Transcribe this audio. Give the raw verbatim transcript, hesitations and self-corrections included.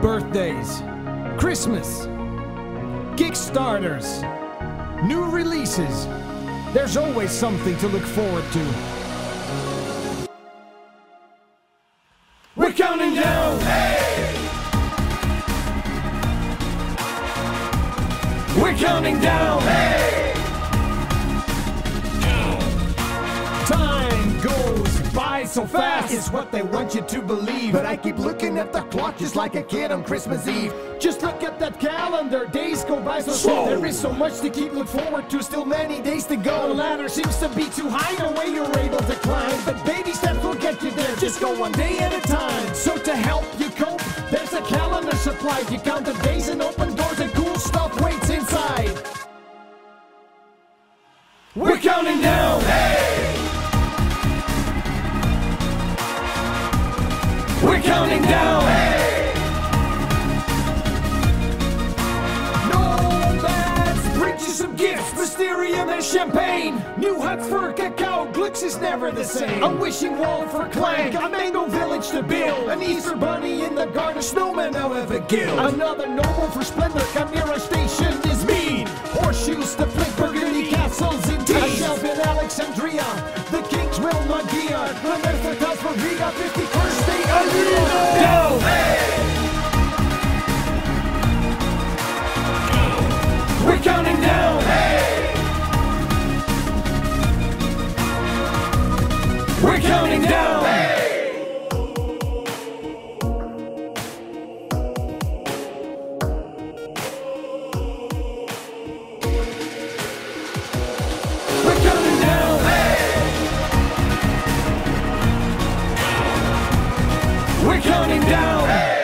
birthdays, Christmas, Kickstarters, new releases. There's always something to look forward to. We're counting down! Hey! We're counting down! Hey! Time goes by so fast. It's what they want you to believe. But I keep looking at the clock just like a kid on Christmas Eve. Just look at that calendar, days go by so slow. There is so much to keep look forward to, still many days to go. The ladder seems to be too high, no way you're able to climb. But baby steps will get you there, just go one day at a time. So to help you cope, there's a calendar supplied. You count the days and open doors and cool stuff waits inside. We're, We're counting down, hey! We're counting down, hey! Some gifts, Mysterium and champagne, new huts for cacao, Glux is never the same, a wishing wall for clank, a mango village to build, an Easter bunny in the garden, snowman now have a guild, another noble for splendor, Camira station is mean, horseshoes to flick, burgundy castles indeed, a shelf in Alexandria, the kings will not gear, a master class for Riga, fifty-first day Alina! Hey! We're counting down, hey! We're counting down, hey! We're counting down, hey! We're counting down, hey!